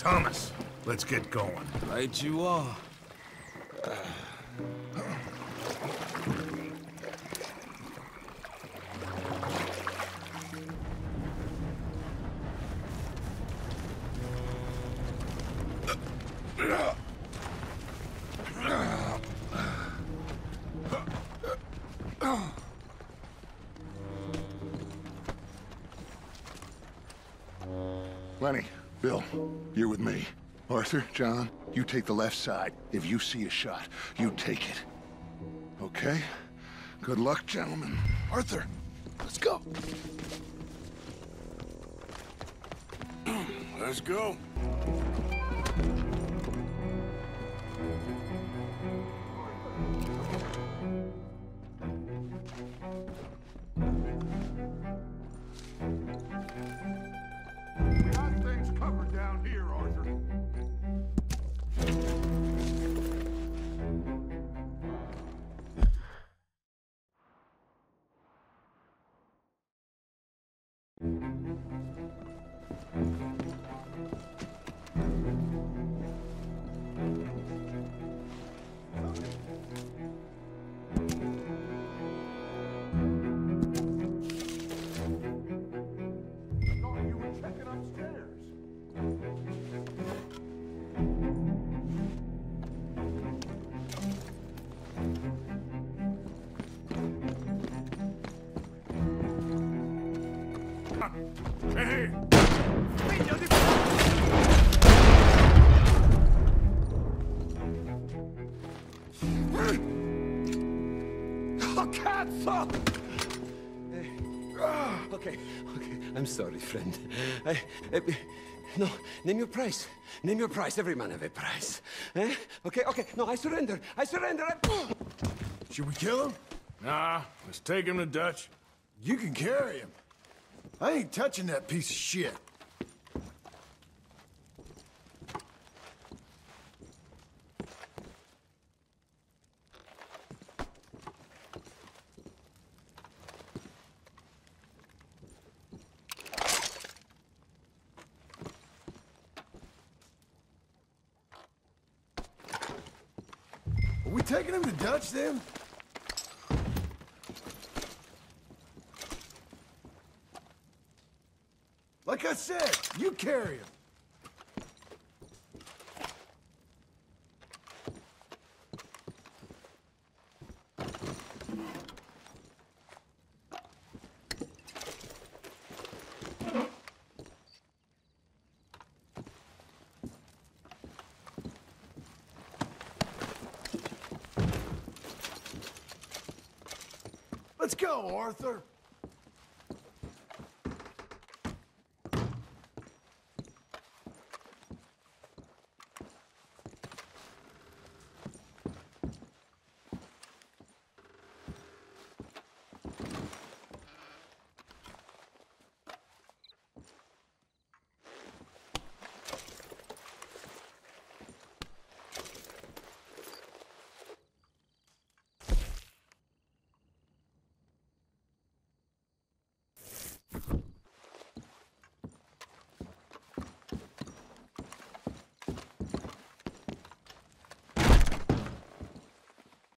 Thomas, let's get going. Right you are. Lenny, Bill, you're with me. Arthur, John, you take the left side. If you see a shot, you take it. Okay? Good luck, gentlemen. Arthur, let's go. Let's go. Okay, I'm sorry, friend. No, name your price. Name your price. Every man have a price. Eh? Okay, no, I surrender. Should we kill him? Nah, let's take him to Dutch. You can carry him. I ain't touching that piece of shit. Are we taking him to Dutch then? Like I said, you carry him. Let's go, Arthur.